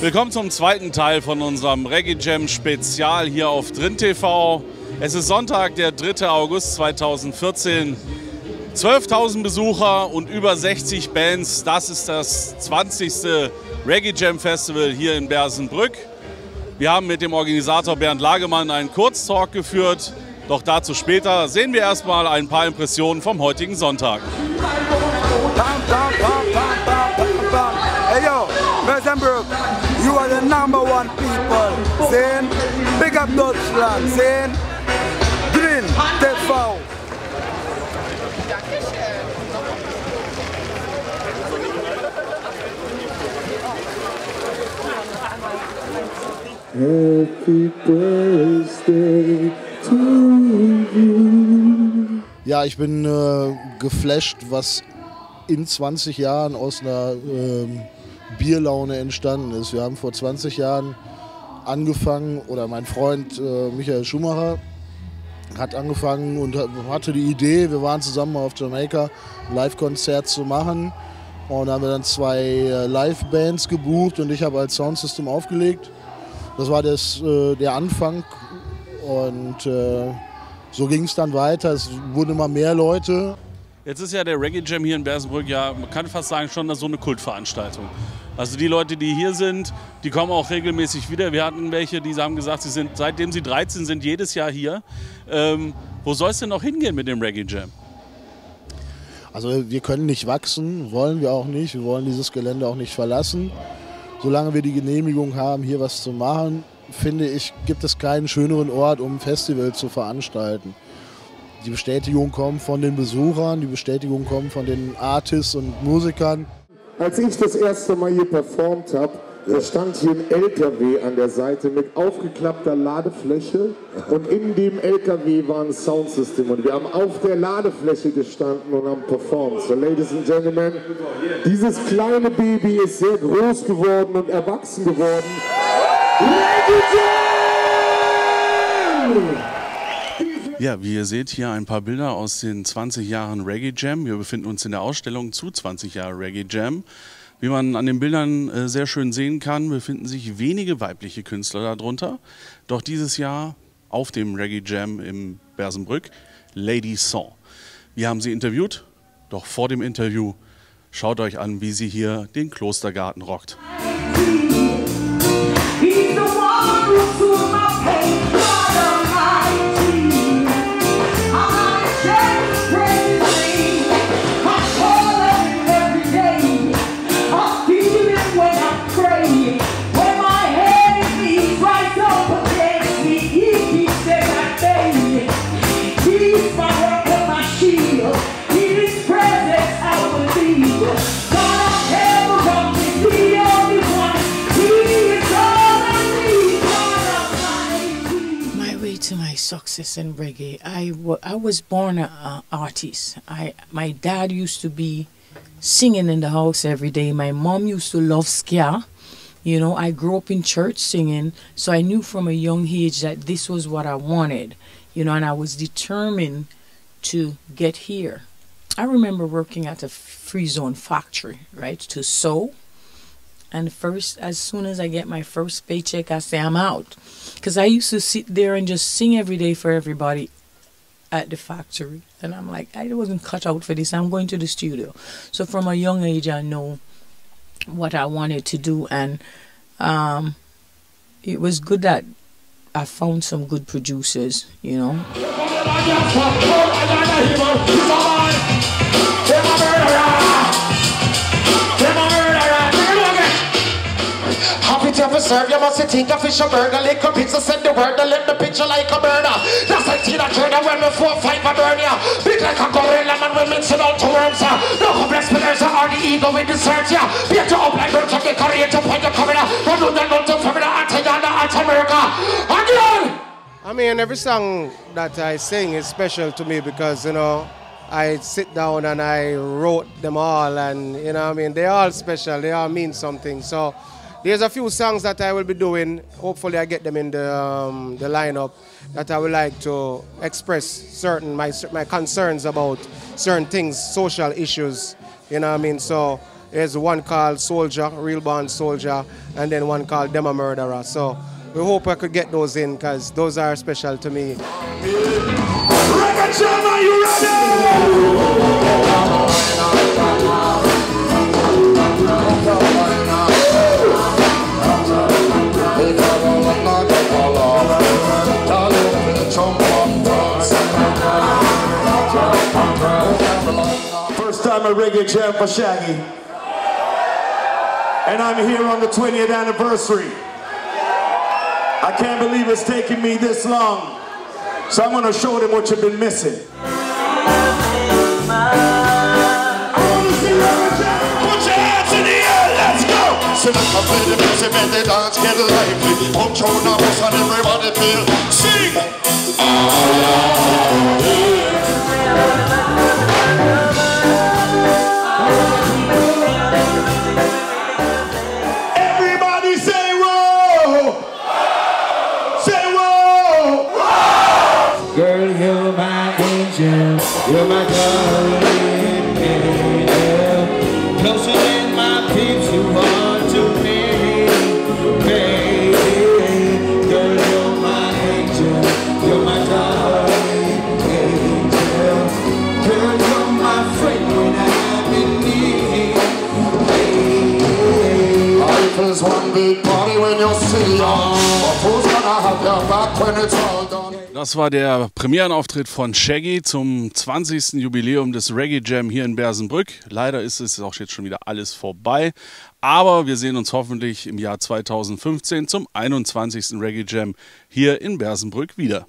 Willkommen zum zweiten Teil von unserem Reggae Jam Spezial hier auf DRIN-TV. Es ist Sonntag, der 3. August 2014. 12.000 Besucher und über 60 Bands. Das ist das 20. Reggae Jam Festival hier in Bersenbrück. Wir haben mit dem Organisator Bernd Lagemann einen Kurztalk geführt. Doch dazu später sehen wir erstmal ein paar Impressionen vom heutigen Sonntag. Hey yo, Bersenbrück, you are the number one people, sehen? Big up Deutschland, sehen? DRIN-TV. Happy birthday to you. Ja, ich bin geflasht, was in 20 Jahren aus einer Bierlaune entstanden ist. Wir haben vor 20 Jahren angefangen, oder mein Freund Michael Schumacher hat angefangen und hatte die Idee, wir waren zusammen auf Jamaika, ein Live-Konzert zu machen. Und da haben wir dann zwei Live-Bands gebucht und ich habe als Soundsystem aufgelegt. Das war der Anfang und so ging es dann weiter, es wurden immer mehr Leute. Jetzt ist ja der Reggae Jam hier in Bersenbrück, ja, man kann fast sagen, schon so eine Kultveranstaltung. Also die Leute, die hier sind, die kommen auch regelmäßig wieder. Wir hatten welche, die haben gesagt, sie sind, seitdem sie 13 sind, jedes Jahr hier. Wo soll es denn noch hingehen mit dem Reggae Jam? Also wir können nicht wachsen, wollen wir auch nicht. Wir wollen dieses Gelände auch nicht verlassen. Solange wir die Genehmigung haben, hier was zu machen, finde ich, gibt es keinen schöneren Ort, um ein Festival zu veranstalten. Die Bestätigung kommt von den Besuchern, die Bestätigung kommt von den Artists und Musikern. Als ich das erste Mal hier performt habe, da stand hier ein LKW an der Seite mit aufgeklappter Ladefläche und in dem LKW war ein Soundsystem und wir haben auf der Ladefläche gestanden und haben performt. So, Ladies and Gentlemen, dieses kleine Baby ist sehr groß geworden und erwachsen geworden. Ladies and Gentlemen! Ja, wie ihr seht, hier ein paar Bilder aus den 20 Jahren Reggae Jam. Wir befinden uns in der Ausstellung zu 20 Jahre Reggae Jam. Wie man an den Bildern sehr schön sehen kann, befinden sich wenige weibliche Künstler darunter. Doch dieses Jahr auf dem Reggae Jam in Bersenbrück, Lady Saw. Wir haben sie interviewt, doch vor dem Interview schaut euch an, wie sie hier den Klostergarten rockt. Success in reggae. I was born an artist. My dad used to be singing in the house every day. My mom used to love ska. You know, I grew up in church singing, so I knew from a young age that this was what I wanted. You know, and I was determined to get here. I remember working at a free zone factory, right, to sew. And first, as soon as I get my first paycheck, I say I'm out. Because I used to sit there and just sing every day for everybody at the factory. And I'm like, I wasn't cut out for this. I'm going to the studio. So from a young age, I know what I wanted to do. And it was good that I found some good producers, you know. Serve you must think a fish a burger, lick a pizza, send the word and let the picture like a burner. That's like Tina Turner when we 4-5 a burner. Big like a gorilla man, we mix it all to worms. No complex pillars are the ego in the search. Beat you up like birds of the career to point the camera. Don't do that, don't do for me, anti-Yana, anti-America. Again! I mean, every song that I sing is special to me because, you know, I sit down and I wrote them all, and you know what I mean, they're all special, they all mean something. So there's a few songs that I will be doing, hopefully I get them in the lineup, that I would like to express certain my concerns about certain things, social issues, you know what I mean. So there's one called Soldier, Real Born Soldier, and then one called Dem a Murderer. So we hope I could get those in, because those are special to me. Reggae Jam, are you ready? First time at Reggae Jam for Shaggy. And I'm here on the 20th anniversary. I can't believe it's taking me this long. So I'm gonna show them what you've been missing. I wanna see Reggae Jam. Put your hands in the air, let's go! Sit up and play the music, and the dance get lively. Pump your numbers and everybody feel. Sing! You're my darling angel, closer than my peeps, you are to me, baby. Girl, you're my angel, you're my darling angel. Girl, you're my friend when I'm in need, baby. Life is one big party when you're silly on, but who's gonna have your back when it's all done? Das war der Premierenauftritt von Shaggy zum 20. Jubiläum des Reggae Jam hier in Bersenbrück. Leider ist es auch jetzt schon wieder alles vorbei, aber wir sehen uns hoffentlich im Jahr 2015 zum 21. Reggae Jam hier in Bersenbrück wieder.